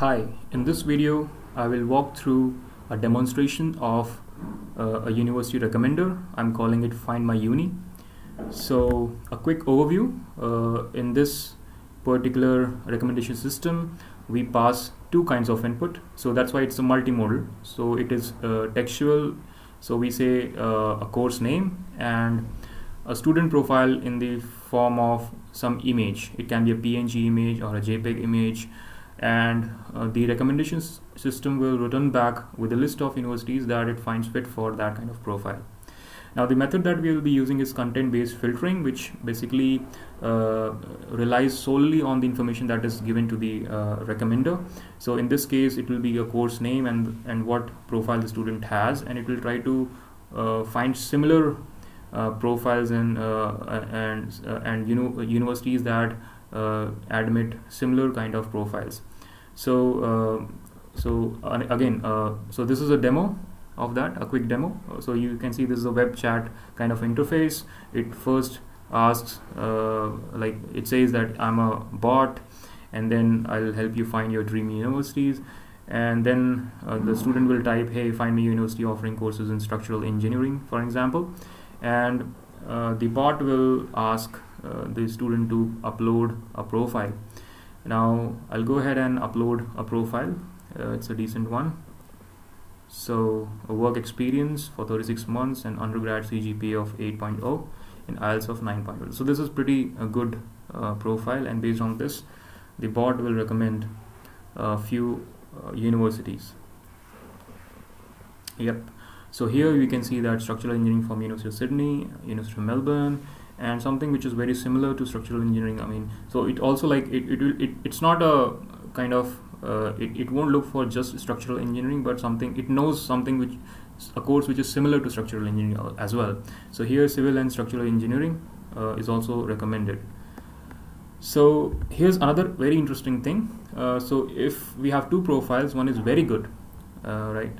Hi, in this video I will walk through a demonstration of a university recommender. I'm calling it Find My Uni. So a quick overview, in this particular recommendation system we pass two kinds of input, so that's why it's a multimodal. So it is textual, so we say a course name and a student profile in the form of some image. It can be a PNG image or a JPEG image, and the recommendations system will return back with a list of universities that it finds fit for that kind of profile. Now the method that we will be using is content-based filtering, which basically relies solely on the information that is given to the recommender. So in this case it will be a course name and what profile the student has, and it will try to find similar profiles and universities that admit similar kind of profiles. So so this is a demo of that, a quick demo. So you can see this is a web chat kind of interface. It first asks, like it says that I'm a bot, and then I'll help you find your dream universities, and then the student will type, hey, find me university offering courses in structural engineering, for example, and the bot will ask the student to upload a profile. Now I'll go ahead and upload a profile. It's a decent one. So a work experience for 36 months and undergrad CGPA of 8.0 and IELTS of 9.0. So this is pretty good profile, and based on this the bot will recommend a few universities. Yep. So here you can see that structural engineering from University of Sydney, University of Melbourne, and something which is very similar to structural engineering. I mean, so it also like it's not a kind of it won't look for just structural engineering, but something it knows something which a course which is similar to structural engineering as well. So here civil and structural engineering is also recommended. So here's another very interesting thing. So if we have two profiles, one is very good, right,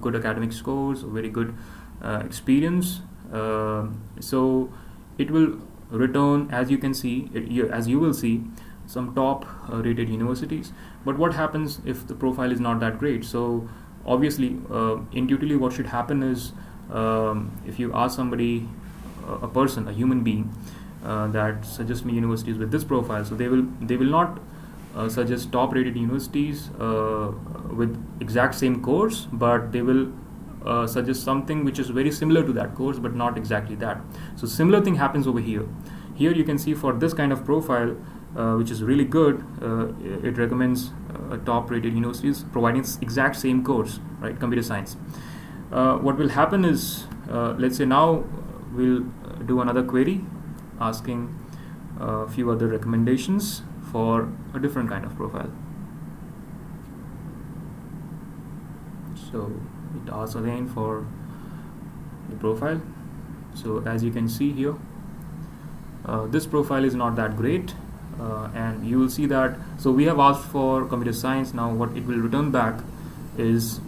good academic scores, very good experience. So it will return, as you can see, as you will see, some top rated universities. But what happens if the profile is not that great? So obviously intuitively what should happen is, if you ask somebody, a person, a human being, that suggests me universities with this profile, so they will not suggest top rated universities with exact same course, but they will suggest something which is very similar to that course but not exactly that. So similar thing happens over here. Here you can see for this kind of profile, which is really good, it recommends top rated universities providing exact same course, right, computer science. What will happen is, let's say now we'll do another query asking a few other recommendations for a different kind of profile. So it asks again for the profile. So as you can see here, this profile is not that great, and you will see that. So we have asked for computer science. Now what it will return back is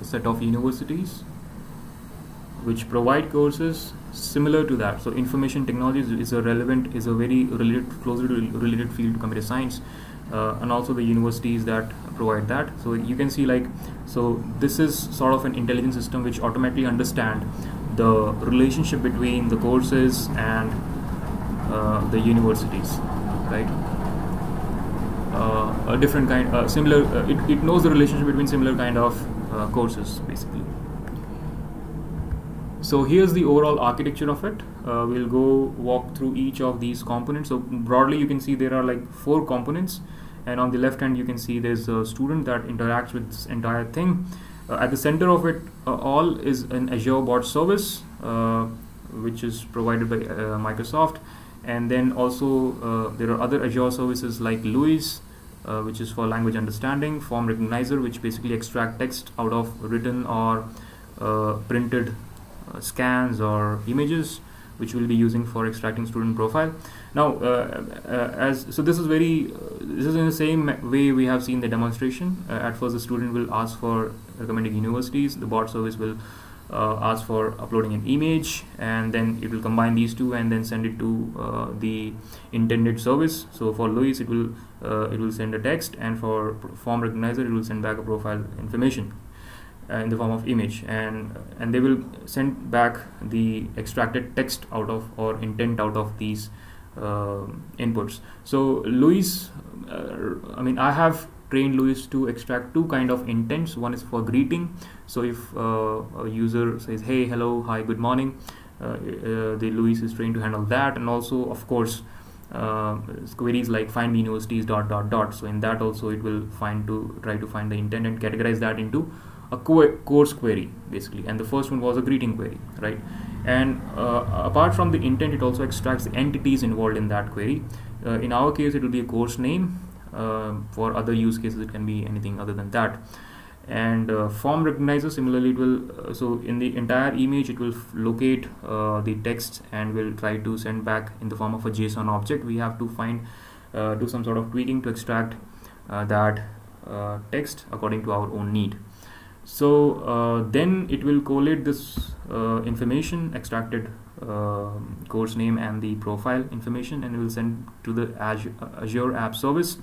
a set of universities which provide courses similar to that. So information technologies is a relevant, is a very related, closely related field to computer science, and also the universities that provide that. So you can see, like, so this is sort of an intelligent system which automatically understand the relationship between the courses and the universities, right? A different kind, similar, it knows the relationship between similar kind of courses basically. So here's the overall architecture of it. We'll go walk through each of these components. So broadly you can see there are like four components, and on the left hand you can see there's a student that interacts with this entire thing. At the center of it all is an Azure Bot Service, which is provided by Microsoft, and then also there are other Azure services like LUIS, which is for language understanding, Form Recognizer, which basically extract text out of written or printed scans or images, which we'll be using for extracting student profile. Now this is in the same way we have seen the demonstration. At first the student will ask for recommended universities, the bot service will ask for uploading an image, and then it will combine these two and then send it to the intended service. So for LUIS, it will send a text, and for Form Recognizer, it will send back a profile information in the form of image, and they will send back the extracted text out of, or intent out of, these inputs. So LUIS, I mean, I have trained LUIS to extract two kind of intents. One is for greeting. So if a user says hey, hello, hi, good morning, the LUIS is trained to handle that. And also, of course, queries like find me universities ... So in that also, it will try to find the intent and categorize that into a course query, basically. And the first one was a greeting query, right? And apart from the intent, it also extracts the entities involved in that query. In our case, it will be a course name. For other use cases, it can be anything other than that. And Form Recognizer, similarly, it will so in the entire image, it will locate the text and will try to send back in the form of a JSON object. We have to do some sort of tweaking to extract that text according to our own need. So then it will collate this information, extracted course name and the profile information, and it will send to the Azure App Service,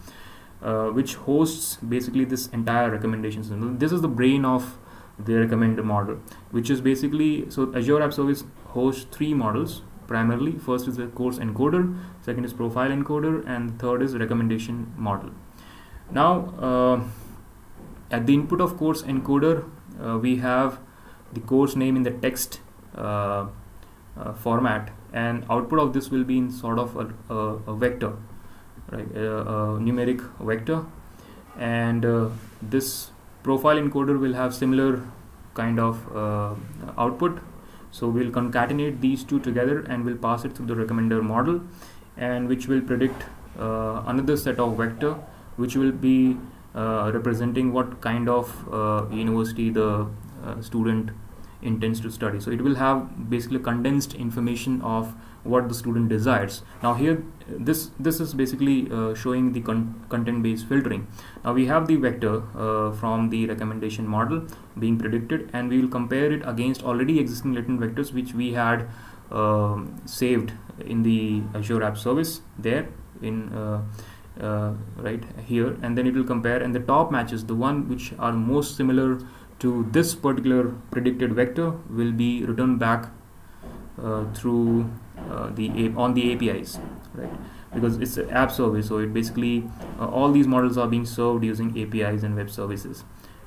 which hosts basically this entire recommendation system. This is the brain of the recommender model, which is basically, so Azure App Service hosts three models primarily. First is the course encoder, second is profile encoder, and third is recommendation model. Now, at the input of course encoder, we have the course name in the text format, and output of this will be in sort of a vector, right? A numeric vector. And this profile encoder will have similar kind of output. So we'll concatenate these two together and we'll pass it through the recommender model, and which will predict another set of vector, which will be representing what kind of university the student intends to study. So it will have basically condensed information of what the student desires. Now here, this is basically showing the content-based filtering. Now we have the vector from the recommendation model being predicted, and we will compare it against already existing latent vectors which we had saved in the Azure App Service there in right here, and then it will compare, and the top matches. The one which are most similar to this particular predicted vector will be returned back through on the APIs, right? Because it's an app service, so it basically all these models are being served using APIs and web services,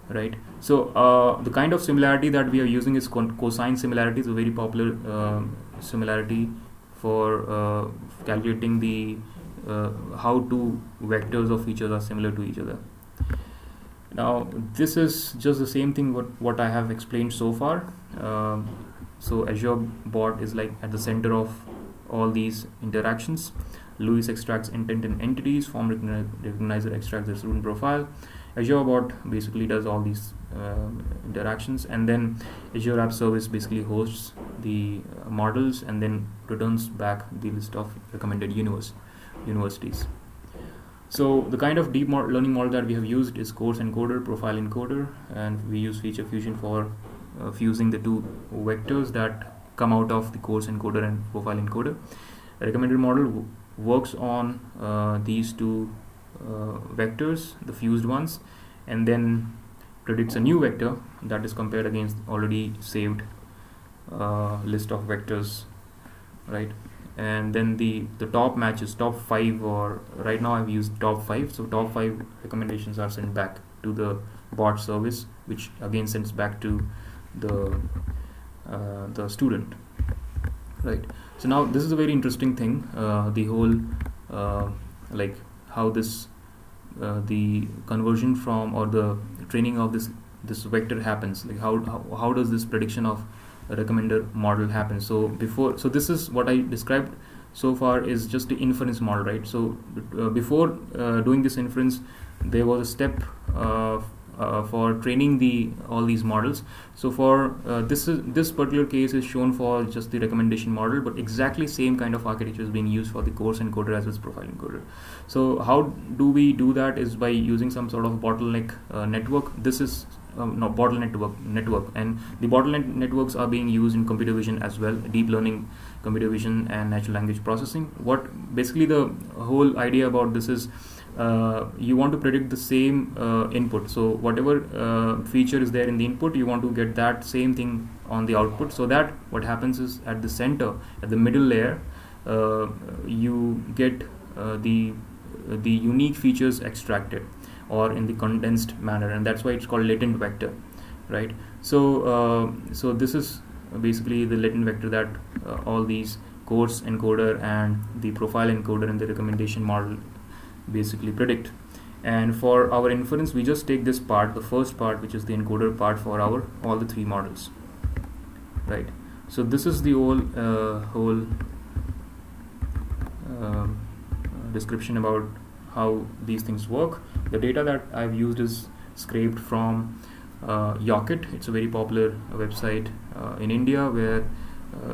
right? So the kind of similarity that we are using is cosine similarity. Is a very popular similarity for calculating the how two vectors of features are similar to each other. Now this is just the same thing what I have explained so far. So Azure Bot is like at the center of all these interactions. LUIS extracts intent and entities. Form Recognizer extracts the student profile. Azure Bot basically does all these interactions, and then Azure App Service basically hosts the models and then returns back the list of recommended universities. So the kind of deep learning model that we have used is course encoder, profile encoder, and we use feature fusion for fusing the two vectors that come out of the course encoder and profile encoder. A recommender model works on these two vectors, the fused ones, and then predicts a new vector that is compared against already saved list of vectors, right? And then the top matches, top 5, or right now I've used top 5. So top 5 recommendations are sent back to the bot service, which again sends back to the student, right? So now this is a very interesting thing, the whole like how this the conversion from, or the training of this vector happens, like how does this prediction of recommender model happens. So before, so this is what I described so far is just the inference model, right? So before doing this inference, there was a step for training all these models. So for this particular case is shown for just the recommendation model, but exactly same kind of architecture is being used for the course encoder as well as profile encoder. So how do we do that is by using some sort of bottleneck network. This is bottle network, and the bottleneck networks are being used in computer vision as well, deep learning, computer vision, and natural language processing. What basically the whole idea about this is, you want to predict the same input. So whatever feature is there in the input, you want to get that same thing on the output, so that what happens is at the center, at the middle layer, you get the unique features extracted, or in the condensed manner, and that's why it's called latent vector, right? So so this is basically the latent vector that all these coarse encoder and the profile encoder and the recommendation model basically predict. And for our inference, we just take this part, the first part, which is the encoder part, for our all the three models, right? So this is the whole description about how these things work. The data that I've used is scraped from Yocket. It's a very popular website in India, where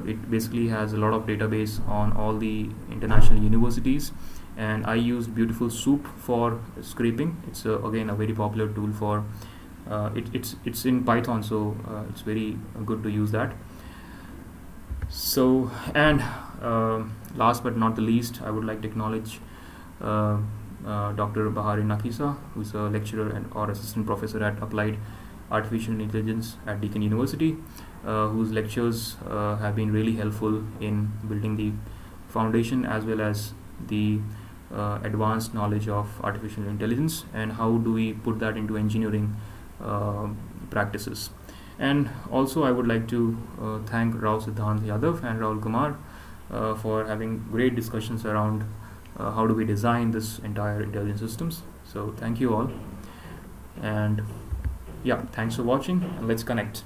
it basically has a lot of database on all the international universities. And I used Beautiful Soup for scraping. It's again a very popular tool for it's in Python, so it's very good to use that. So, and last but not the least, I would like to acknowledge Dr. Bahari Nakisa, who's a lecturer and or assistant professor at Applied Artificial Intelligence at Deakin University, whose lectures have been really helpful in building the foundation as well as the advanced knowledge of artificial intelligence, and how do we put that into engineering practices. And also I would like to thank Rao Siddhant Yadav and Rahul Kumar for having great discussions around how do we design this entire intelligent systems. So thank you all, and yeah, thanks for watching, and let's connect.